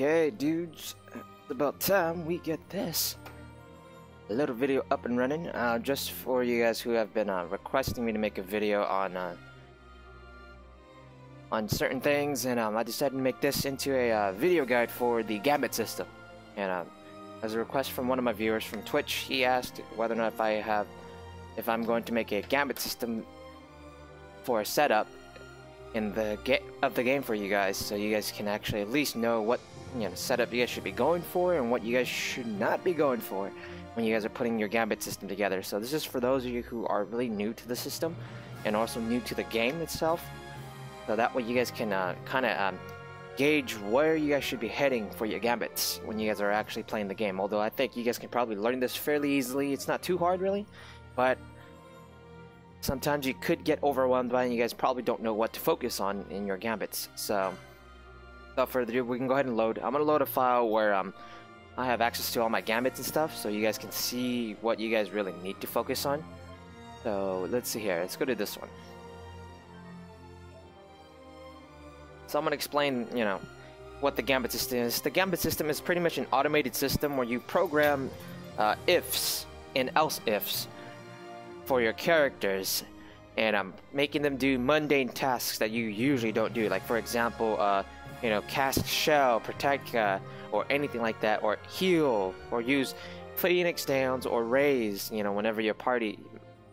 Okay, dudes, it's about time we get this little video up and running. Just for you guys who have been requesting me to make a video on certain things, and I decided to make this into a video guide for the Gambit system. And as a request from one of my viewers from Twitch, he asked whether or not if I'm going to make a Gambit system for a setup in the game for you guys, so you guys can actually at least know what setup you guys should be going for and what you guys should not be going for when you guys are putting your Gambit system together. So this is for those of you who are really new to the system and also new to the game itself. So that way you guys can kind of gauge where you guys should be heading for your Gambits when you guys are actually playing the game. Although I think you guys can probably learn this fairly easily. It's not too hard really, but sometimes you could get overwhelmed by it and you guys probably don't know what to focus on in your Gambits. So without further ado, we can go ahead and load. I'm going to load a file where I have access to all my Gambits and stuff, so you guys can see what you guys really need to focus on. So let's see here. Let's go to this one. So I'm going to explain, what the Gambit system is. The Gambit system is pretty much an automated system where you program ifs and else ifs for your characters, and I'm making them do mundane tasks that you usually don't do. Like, for example, cast Shell, Protega, or anything like that, or heal, or use Phoenix Downs or Raise, whenever your party,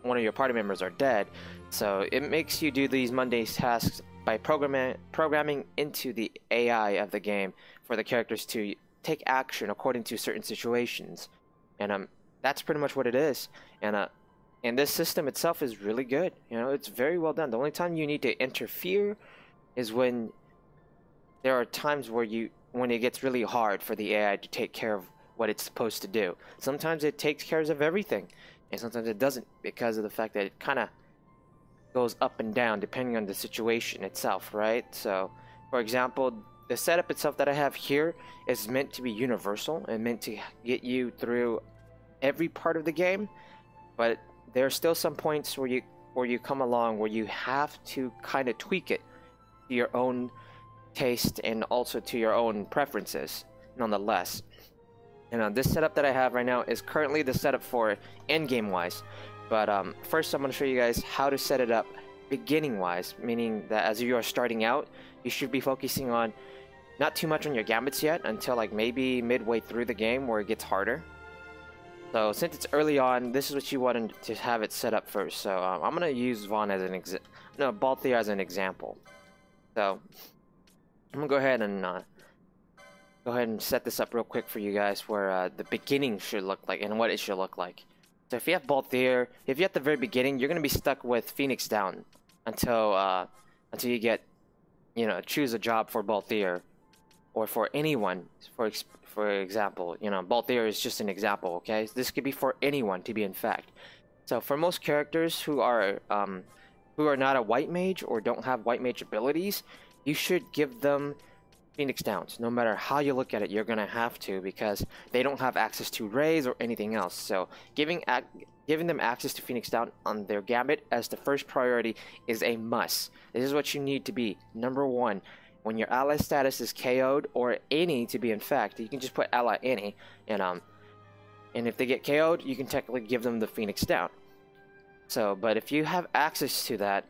one of your party members are dead. So it makes you do these mundane tasks by programming into the AI of the game for the characters to take action according to certain situations, and that's pretty much what it is. And this system itself is really good. It's very well done. The only time you need to interfere is when there are times where when it gets really hard for the AI to take care of what it's supposed to do. Sometimes it takes care of everything, and sometimes it doesn't, because of the fact that it kind of goes up and down depending on the situation itself, right? So for example, the setup itself that I have here is meant to be universal and meant to get you through every part of the game, but there are still some points where you come along where you have to kind of tweak it to your own taste and also to your own preferences nonetheless. And this setup that I have right now is currently the setup for end game wise. But first I'm going to show you guys how to set it up beginning wise, meaning that as you are starting out, you should be focusing on not too much on your Gambits yet until like maybe midway through the game where it gets harder. So since it's early on, this is what you want to have it set up first. So I'm going to use Balthier as an example. So I'm going to go ahead and set this up real quick for you guys where the beginning should look like and what it should look like. So if you have Balthier, if you're at the very beginning, you're going to be stuck with Phoenix Down until you get, choose a job for Balthier or for anyone. For example, Balthier is just an example, okay? This could be for anyone, to be in fact. So for most characters who are not a White Mage or don't have White Mage abilities, you should give them Phoenix Downs. No matter how you look at it, you're gonna have to, because they don't have access to Rays or anything else. So giving them access to Phoenix Down on their Gambit as the first priority is a must. This is what you need to be number one. When your ally status is KO'd, or any, to be in fact, you can just put ally any, and if they get KO'd, you can technically give them the Phoenix Down. So, but if you have access to that,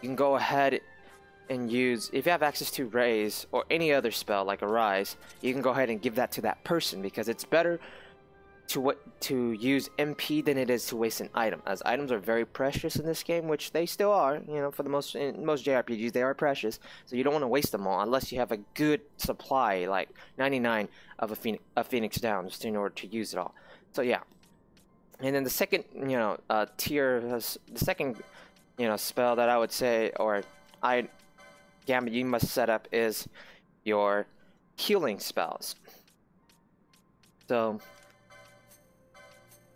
you can go ahead and use, if you have access to Raise or any other spell like Arise, you can go ahead and give that to that person, because it's better to use MP than it is to waste an item, as items are very precious in this game, which they still are, for the most, in most JRPGs they are precious, so you don't want to waste them all unless you have a good supply like 99 of a Phoenix Down just in order to use it all. So yeah, and then the second spell that I would say, or Gambit you must set up, is your healing spells. So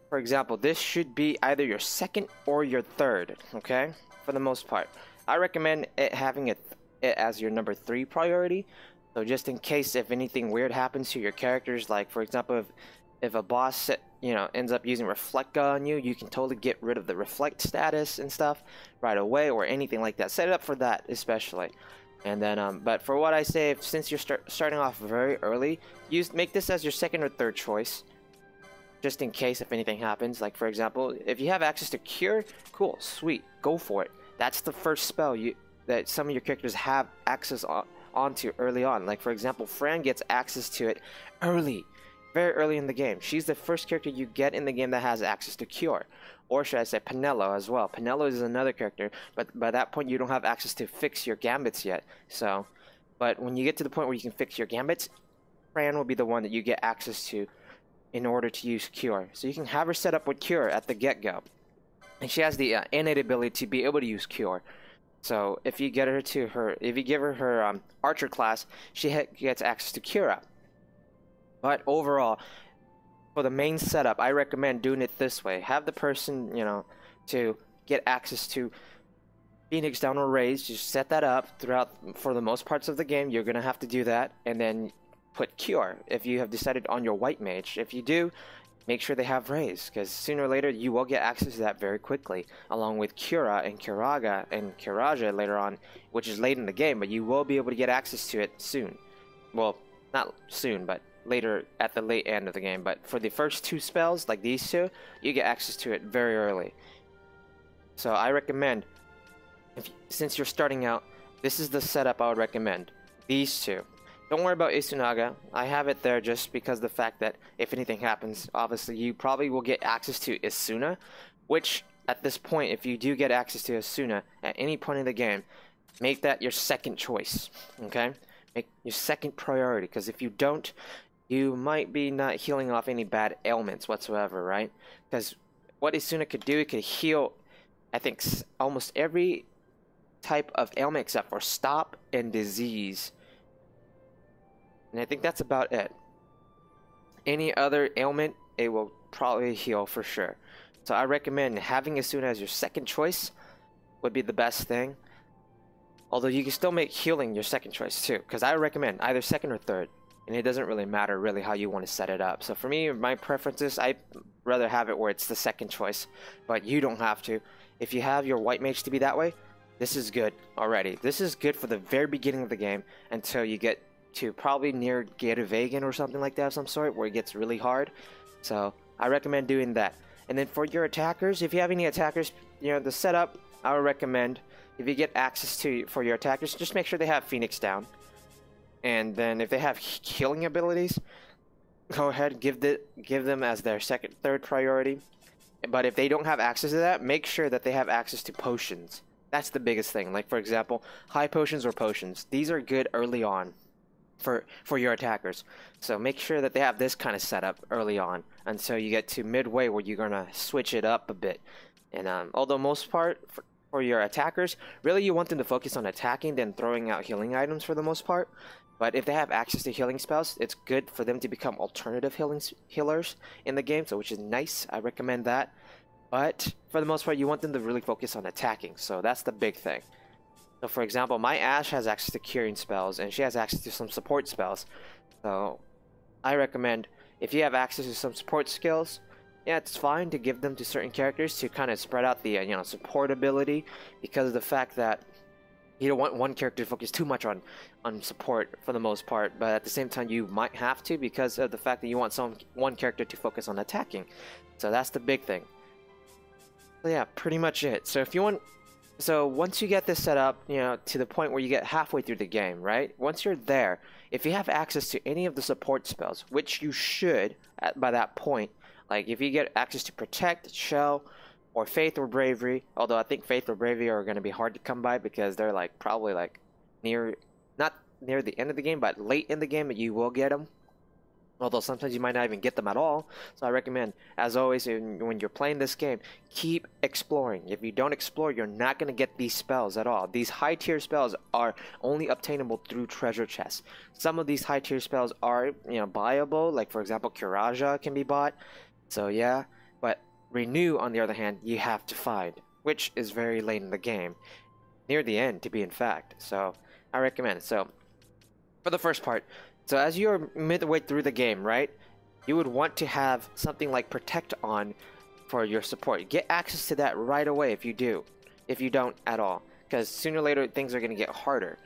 for example, this should be either your second or your third, okay, for the most part. I recommend it having it as your number 3 priority, so just in case if anything weird happens to your characters, like for example if a boss ends up using Reflectga on you, you can totally get rid of the Reflect status and stuff right away or anything like that. Set it up for that especially. And then, but for what I say, since you're starting off very early, make this as your second or third choice, just in case if anything happens. Like for example, if you have access to Cure, cool, sweet, go for it. That's the first spell that some of your characters have access onto early on. Like for example, Fran gets access to it early, very early in the game. She's the first character you get in the game that has access to Cure. Or should I say Pinello as well. Pinello is another character, but by that point you don't have access to fix your Gambits yet. So, but when you get to the point where you can fix your Gambits, Fran will be the one that you get access to in order to use Cure. So you can have her set up with Cure at the get-go. And she has the innate ability to be able to use Cure. So if you get her to her, if you give her her Archer class, she gets access to Cure. But overall, for the main setup, I recommend doing it this way. Have the person, you know, to get access to Phoenix Down or Raise. Just set that up throughout, for the most parts of the game. You're going to have to do that. And then put Cure if you have decided on your White Mage. If you do, make sure they have Raise, because sooner or later you will get access to that very quickly, along with Cura and Curaga and Curaja later on, which is late in the game, but you will be able to get access to it soon. Well, not soon, but later at the late end of the game. But for the first two spells, like these two, you get access to it very early. So I recommend, since you're starting out, this is the setup I would recommend. These two. Don't worry about Esunaga. I have it there just because the fact that if anything happens, obviously you probably will get access to Esuna, which at this point, if you do get access to Esuna at any point in the game, make that your second choice, okay? Make your second priority, because if you don't, you might be not healing off any bad ailments whatsoever, right? Because what Esuna could do, it could heal, I think, almost every type of ailment except for stop and disease. And I think that's about it. Any other ailment, it will probably heal for sure. So I recommend having Esuna as your second choice would be the best thing. Although you can still make healing your second choice too, because I recommend either second or third. And it doesn't really matter really how you want to set it up. So for me, my preferences, I'd rather have it where it's the second choice, but you don't have to. If you have your White Mage to be that way, this is good already. This is good for the very beginning of the game until you get to probably near Giruvegan or something like that of some sort, where it gets really hard. So I recommend doing that. And then for your attackers, if you have any attackers, you know, the setup I would recommend, if you get access to, for your attackers, just make sure they have Phoenix Down. And then if they have healing abilities, go ahead, give them as their second, third priority. But if they don't have access to that, make sure that they have access to potions. That's the biggest thing. Like for example, high potions or potions. These are good early on for your attackers. So make sure that they have this kind of setup early on, until you get to midway where you're gonna switch it up a bit. And although most part for your attackers, really you want them to focus on attacking than throwing out healing items for the most part. But if they have access to healing spells, it's good for them to become alternative healers in the game, so which is nice. I recommend that. But for the most part, you want them to really focus on attacking, so that's the big thing. So for example, my Ashe has access to curing spells, and she has access to some support spells. So I recommend, if you have access to some support skills, yeah, it's fine to give them to certain characters to kind of spread out the you know, support ability, because of the fact that you don't want one character to focus too much on support for the most part, but at the same time you might have to, because of the fact that you want one character to focus on attacking. So that's the big thing. So yeah, pretty much it. So if you want, so once you get this set up, you know, to the point where you get halfway through the game, right? Once you're there, if you have access to any of the support spells, which you should by that point, like if you get access to Protect, Shell, or Faith or Bravery, although I think Faith or Bravery are going to be hard to come by, because they're like probably like near, not near the end of the game, but late in the game you will get them. Although sometimes you might not even get them at all. So I recommend, as always, when you're playing this game, keep exploring. If you don't explore, you're not going to get these spells at all. These high tier spells are only obtainable through treasure chests. Some of these high tier spells are, you know, buyable, like for example Curaja can be bought. So yeah, but Renew, on the other hand, you have to find, which is very late in the game, near the end to be in fact. So I recommend it. So for the first part, so as you're midway through the game, right, you would want to have something like Protect on for your support. Get access to that right away if you do, if you don't at all, because sooner or later things are going to get harder.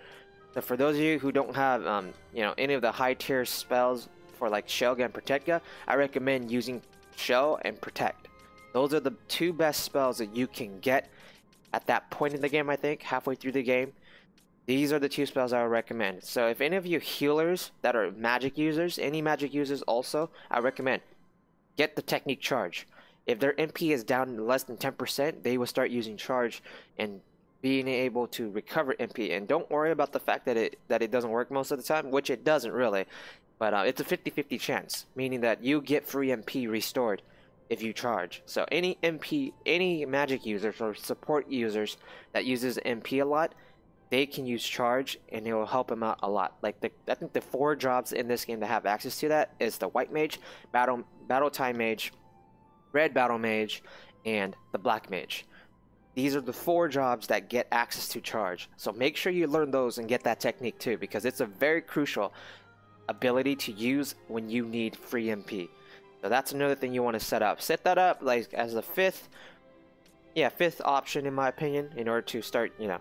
So for those of you who don't have, you know, any of the high tier spells for like Shellga and Protega, I recommend using Shell and Protect. Those are the two best spells that you can get at that point in the game, I think, halfway through the game. These are the two spells I would recommend. So if any of you healers that are magic users, any magic users also, I recommend get the technique charge. If their MP is down less than 10%, they will start using charge and being able to recover MP. And don't worry about the fact that it doesn't work most of the time, which it doesn't really. But it's a 50-50 chance, meaning that you get free MP restored if you charge. So any MP, any magic users or support users that uses MP a lot, they can use charge and it will help them out a lot. Like I think the four jobs in this game that have access to that is the White Mage, Time Mage, Red Battle Mage, and the Black Mage. These are the four jobs that get access to charge. So make sure you learn those and get that technique too, because it's a very crucial ability to use when you need free MP. So that's another thing you want to set up. Set that up like as the fifth option in my opinion, in order to start, you know,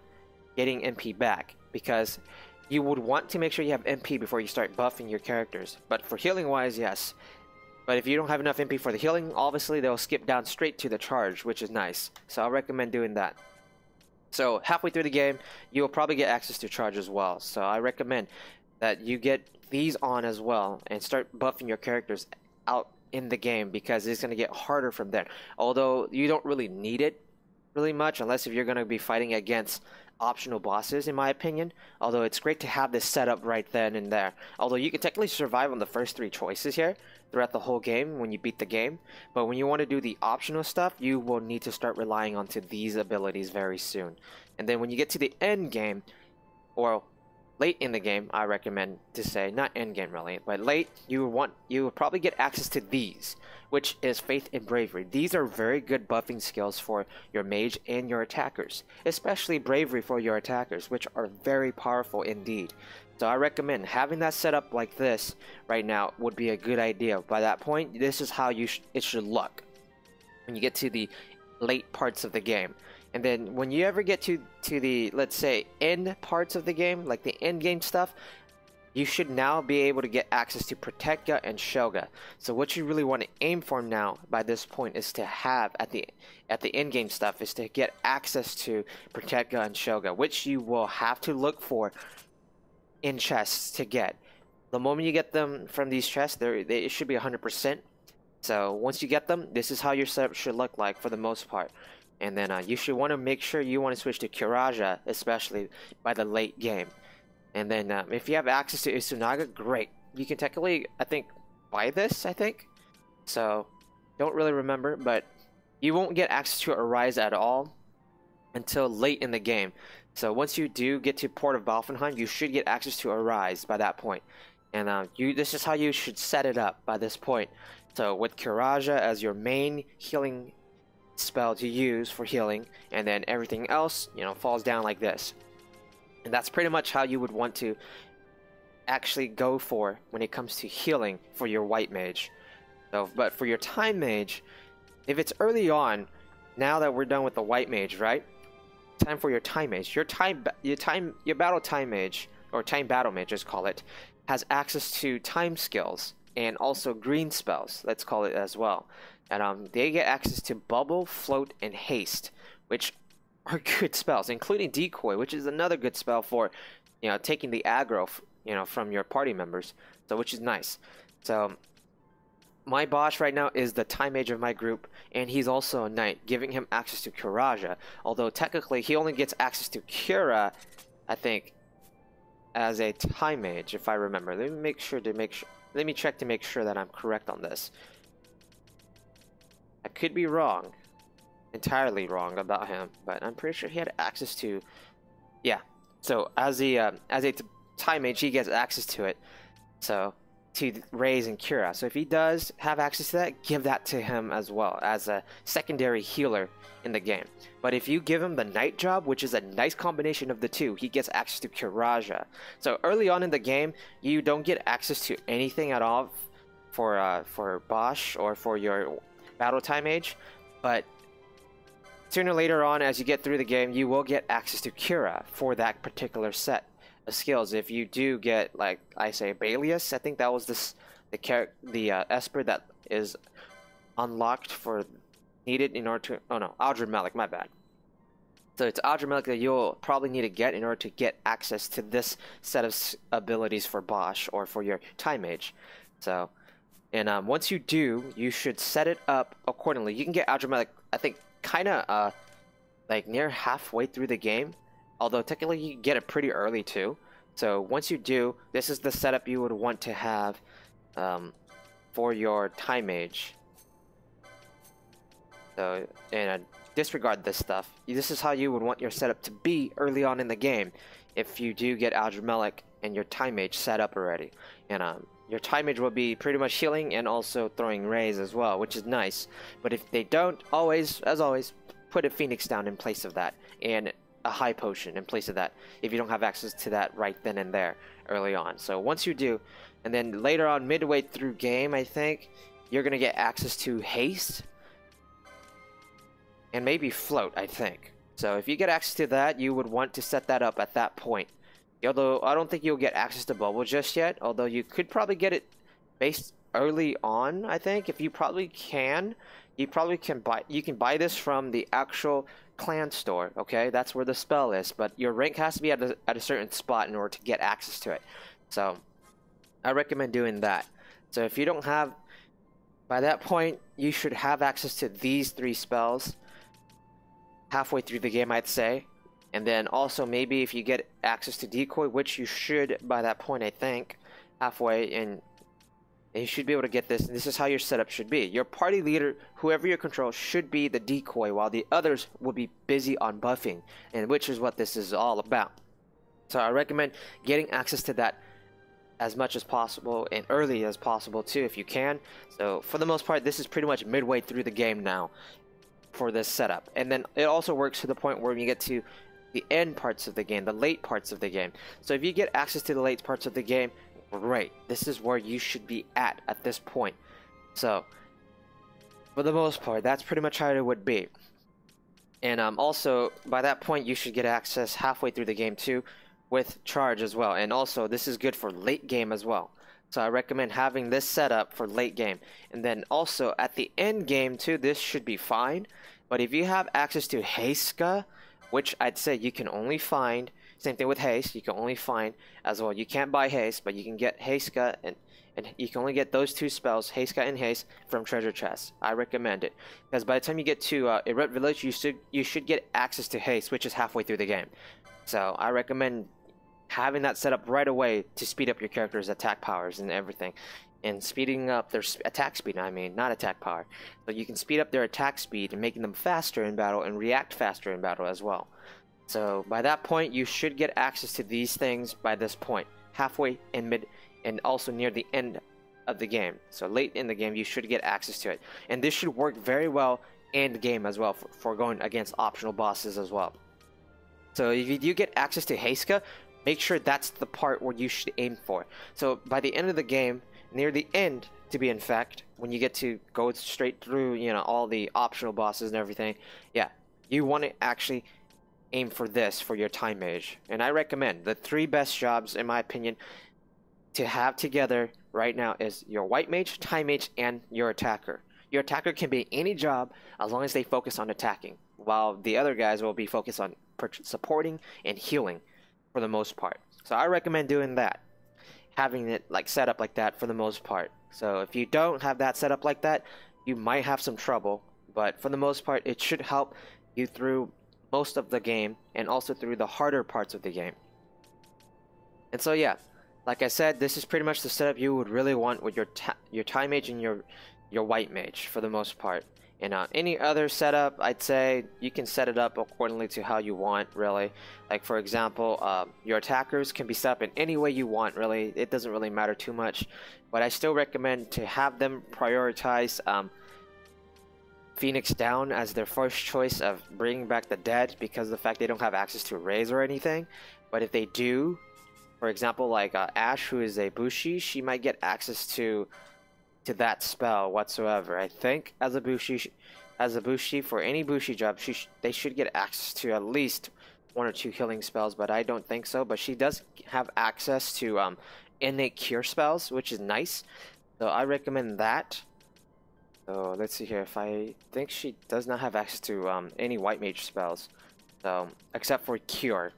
getting MP back, because you would want to make sure you have MP before you start buffing your characters. But for healing wise, yes, but if you don't have enough MP for the healing, obviously they'll skip down straight to the charge, which is nice. So I recommend doing that. So halfway through the game you'll probably get access to charge as well, so I recommend that you get these on as well and start buffing your characters out in the game, because it's going to get harder from there. Although you don't really need it really much unless if you're going to be fighting against optional bosses, in my opinion. Although it's great to have this set up right then and there, although you can technically survive on the first three choices here throughout the whole game when you beat the game. But when you want to do the optional stuff, you will need to start relying onto these abilities very soon. And then when you get to the end game, or late in the game, I recommend to say, not end game really, but late, you will probably get access to these, which is Faith and Bravery. These are very good buffing skills for your mage and your attackers, especially Bravery for your attackers, which are very powerful indeed. So I recommend having that set up like this right now would be a good idea. By that point, this is how it should look when you get to the late parts of the game. And then when you ever get to the, let's say, end parts of the game, like the end game stuff, you should now be able to get access to Protega and Shellga. So what you really want to aim for now by this point is to have at the end game stuff is to get access to Protega and Shellga, which you will have to look for in chests to get. The moment you get them from these chests, it should be 100%. So once you get them, this is how your setup should look like for the most part. And then you should want to make sure you want to switch to Curaja, especially by the late game. And then if you have access to Esunaga, great. You can technically, I think, buy this, I think. So, don't really remember, but you won't get access to Arise at all until late in the game. So once you do get to Port of Balfenheim, you should get access to Arise by that point. And this is how you should set it up by this point. So with Curaja as your main healing spell to use for healing, and then everything else, you know, falls down like this. And that's pretty much how you would want to actually go for when it comes to healing for your White Mage. So, but for your Time Mage, if it's early on, now that we're done with the White Mage, right? Time for your Time Mage. Your Battle Time Mage, or Time Battlemage, just call it, has access to time skills and also green spells, let's call it as well. And they get access to Bubble, Float, and Haste, which are good spells, including Decoy, which is another good spell for, you know, taking the aggro, you know, from your party members. So, which is nice. So, my boss right now is the Time Mage of my group, and he's also a knight, giving him access to Curaja. Although technically, he only gets access to Cura, I think, as a Time Mage, if I remember. Let me make sure to make sure. Let me check to make sure that I'm correct on this. I could be wrong, entirely wrong about him, but I'm pretty sure he had access to, yeah. So as a Time Mage, he gets access to it. So to Raise and Cura. So if he does have access to that, give that to him as well as a secondary healer in the game. But if you give him the Knight job, which is a nice combination of the two, he gets access to Curaja. So early on in the game, you don't get access to anything at all for Bosch or for your Battle Time Mage, but sooner later on, as you get through the game, you will get access to Cura for that particular set the skills. If you do get, like I say, Balius, I think that was the Esper that is unlocked for needed in order to, oh no, Adrammelech, my bad. So it's Adrammelech that you'll probably need to get in order to get access to this set of abilities for Bosch or for your Time Mage. So, and once you do, you should set it up accordingly. You can get Adrammelech, I think, kind of like near halfway through the game, although technically you can get it pretty early too. So once you do, this is the setup you would want to have for your Time Mage. So, and disregard this stuff. This is how you would want your setup to be early on in the game if you do get Adrammelech and your Time Mage set up already. And your Time Mage will be pretty much healing and also throwing rays as well, which is nice. But if they don't, always, as always, put a Phoenix Down in place of that and a high potion in place of that if you don't have access to that right then and there early on. So once you do, and then later on midway through game, I think, you're going to get access to Haste. And maybe Float, I think. So if you get access to that, you would want to set that up at that point. Although I don't think you'll get access to Bubble just yet. Although you could probably get it based early on, I think. If you probably can. You probably can buy, you can buy this from the actual clan store, okay? That's where the spell is. But your rank has to be at a certain spot in order to get access to it. So I recommend doing that. So if you don't have, by that point, you should have access to these three spells halfway through the game, I'd say. And then also maybe if you get access to Decoy, which you should by that point, I think, halfway, and you should be able to get this. And this is how your setup should be. Your party leader, whoever you control, should be the Decoy, while the others will be busy on buffing, and which is what this is all about. So I recommend getting access to that as much as possible and early as possible too, if you can. So for the most part, this is pretty much midway through the game now for this setup. And then it also works to the point where you get to the end parts of the game, the late parts of the game. So if you get access to the late parts of the game, great. This is where you should be at this point. So for the most part, that's pretty much how it would be. And also by that point, you should get access halfway through the game too with charge as well. And also this is good for late game as well. So I recommend having this set up for late game. And then also at the end game too, this should be fine. But if you have access to Shellga, which I'd say you can only find, same thing with Haste, you can only find as well. You can't buy Haste, but you can get Shellga, and you can only get those two spells, Shellga and Haste, from treasure chests. I recommend it. Because by the time you get to Erette Village, you should get access to Haste, which is halfway through the game. So I recommend having that set up right away to speed up your character's attack powers and everything, and speeding up their attack speed, I mean, not attack power, but you can speed up their attack speed and making them faster in battle and react faster in battle as well. So by that point, you should get access to these things by this point, halfway and mid, and also near the end of the game. So late in the game, you should get access to it, and this should work very well end game as well for going against optional bosses as well. So if you do get access to Shellga, make sure that's the part where you should aim for. So by the end of the game, near the end to be in fact, when you get to go straight through, you know, all the optional bosses and everything, yeah, you want to actually aim for this for your Time Mage. And I recommend the three best jobs, in my opinion, to have together right now is your White Mage, Time Mage, and your Attacker. Your Attacker can be any job as long as they focus on attacking, while the other guys will be focused on supporting and healing for the most part. So I recommend doing that, having it like set up like that for the most part. So if you don't have that set up like that, you might have some trouble, but for the most part, it should help you through most of the game and also through the harder parts of the game. And so yeah, like I said, this is pretty much the setup you would really want with your Time Mage and your White Mage for the most part. And any other setup, I'd say you can set it up accordingly to how you want, really. Like for example, your attackers can be set up in any way you want, really. It doesn't really matter too much, but I still recommend to have them prioritize Phoenix Down as their first choice of bringing back the dead, because of the fact they don't have access to rays or anything. But if they do, for example, like Ash, who is a Bushi, she might get access to that spell whatsoever. I think as a Bushi, for any Bushi job, they should get access to at least one or two healing spells, but I don't think so. But she does have access to innate cure spells, which is nice. So I recommend that. So let's see here. If I think she does not have access to any white mage spells, so except for cure.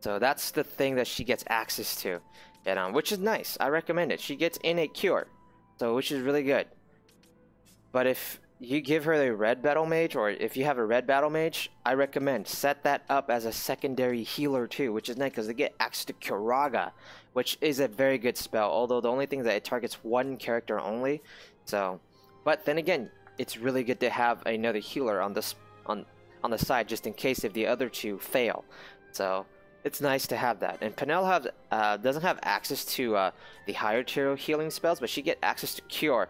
So that's the thing that she gets access to, and which is nice. I recommend it. She gets innate cure, so which is really good. But if you give her the red battle mage, or if you have a red battle mage, I recommend set that up as a secondary healer too, which is nice because they get access to Curaga, which is a very good spell, although the only thing is that it targets one character only. So, but then again, it's really good to have another healer on this on the side, just in case if the other two fail. So it's nice to have that. And Penel have doesn't have access to the higher tier healing spells, but she get access to cure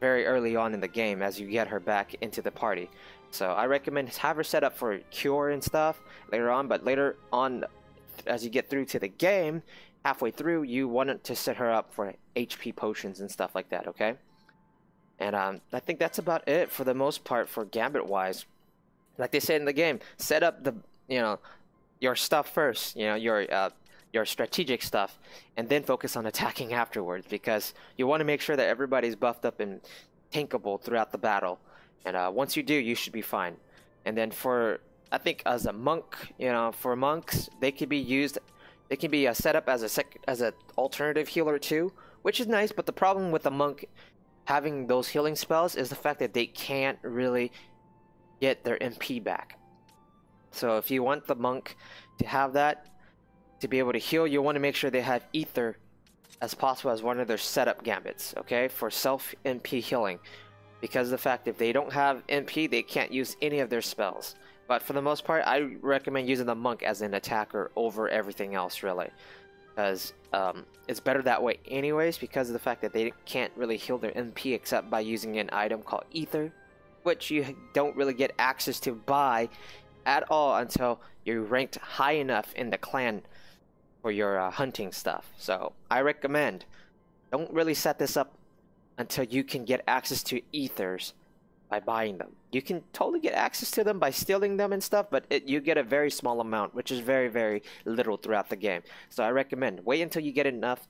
very early on in the game as you get her back into the party. So I recommend have her set up for cure and stuff later on, but later on as you get through to the game, halfway through, you want to set her up for HP potions and stuff like that, okay? And I think that's about it for the most part for Gambit wise. Like they said in the game, set up the, you know, your stuff first, you know, your strategic stuff, and then focus on attacking afterwards, because you want to make sure that everybody's buffed up and tankable throughout the battle. And once you do, you should be fine. And then for, I think as a monk, you know, for monks, they could be used, they can be set up as an alternative healer too, which is nice. But the problem with a monk having those healing spells is the fact that they can't really get their MP back. So if you want the monk to have that, to be able to heal, you want to make sure they have Ether as possible as one of their setup gambits, okay, for self MP healing, because of the fact if they don't have MP, they can't use any of their spells. But for the most part, I recommend using the monk as an attacker over everything else, really, because it's better that way anyways, because of the fact that they can't really heal their MP except by using an item called Ether, which you don't really get access to buy at all until you're ranked high enough in the clan for your hunting stuff. So I recommend, don't really set this up until you can get access to ethers by buying them. You can totally get access to them by stealing them and stuff, but you get a very small amount, which is very, very little throughout the game. So I recommend wait until you get enough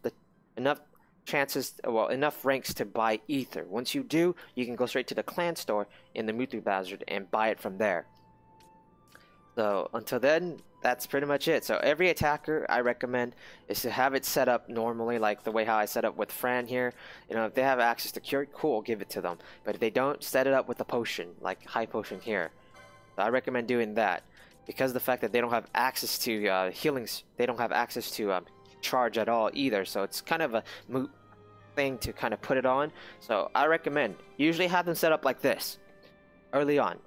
chances, well, enough ranks to buy ether. Once you do, you can go straight to the clan store in the Mutu Bazaar and buy it from there. So until then, that's pretty much it. So every attacker I recommend is to have it set up normally, like the way how I set up with Fran here. You know, if they have access to cure, cool, give it to them. But if they don't, set it up with a potion, like high potion here. So I recommend doing that, because of the fact that they don't have access to healings, they don't have access to charge at all either. So it's kind of a moot thing to kind of put it on. So I recommend usually have them set up like this early on.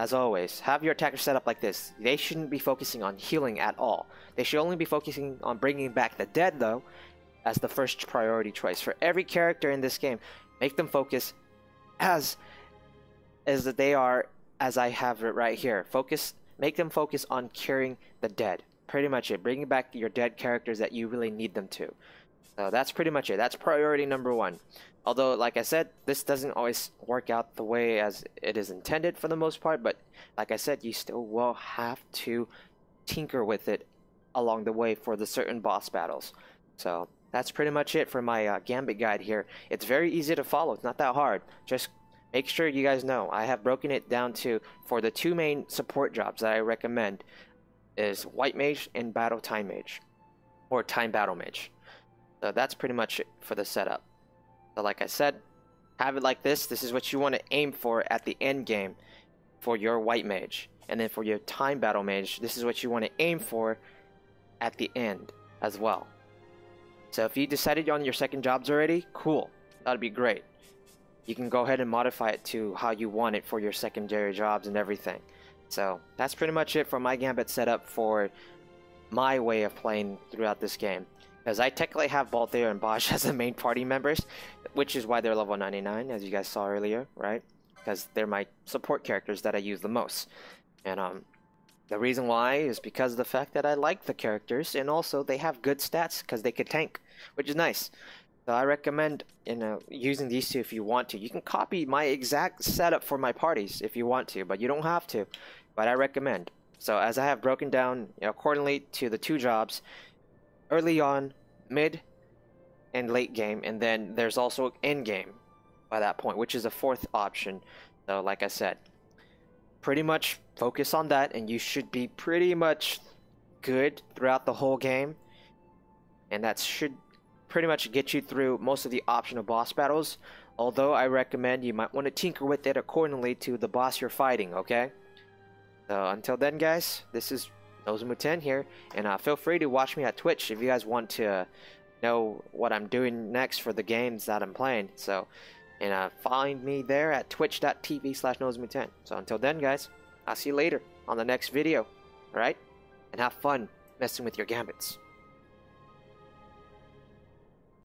As always, have your attackers set up like this. They shouldn't be focusing on healing at all. They should only be focusing on bringing back the dead, though, as the first priority choice. For every character in this game, make them focus as they are, as I have it right here. Focus. Make them focus on curing the dead. Pretty much it. Bringing back your dead characters that you really need them to. So that's pretty much it. That's priority number one. Although, like I said, this doesn't always work out the way as it is intended for the most part. But like I said, you still will have to tinker with it along the way for the certain boss battles. So that's pretty much it for my Gambit guide here. It's very easy to follow. It's not that hard. Just make sure you guys know I have broken it down to, for the two main support jobs that I recommend, is White Mage and Battle Time Mage, or Time Battlemage. So that's pretty much it for the setup. So like I said, have it like this. This is what you want to aim for at the end game for your white mage. And then for your time battle mage, this is what you want to aim for at the end as well. So if you decided on your second jobs already, cool. That'd be great. You can go ahead and modify it to how you want it for your secondary jobs and everything. So that's pretty much it for my Gambit setup for my way of playing throughout this game. Because I technically have Balthair and Bosch as the main party members, which is why they're level 99, as you guys saw earlier, right? Because they're my support characters that I use the most. And the reason why is because of the fact that I like the characters, and also they have good stats because they could tank, which is nice. So I recommend, you know, using these two if you want to. You can copy my exact setup for my parties if you want to, but you don't have to. But I recommend. So as I have broken down accordingly to the two jobs, early on, mid, and late game, and then there's also end game by that point, which is a fourth option. So like I said, pretty much focus on that and you should be pretty much good throughout the whole game, and that should pretty much get you through most of the optional boss battles, although I recommend you might want to tinker with it accordingly to the boss you're fighting, okay? So until then guys, this is Nozomu10 here, and feel free to watch me at Twitch if you guys want to know what I'm doing next for the games that I'm playing. So, and find me there at twitch.tv/Nozomu10. So until then guys, I'll see you later on the next video, alright? And have fun messing with your gambits.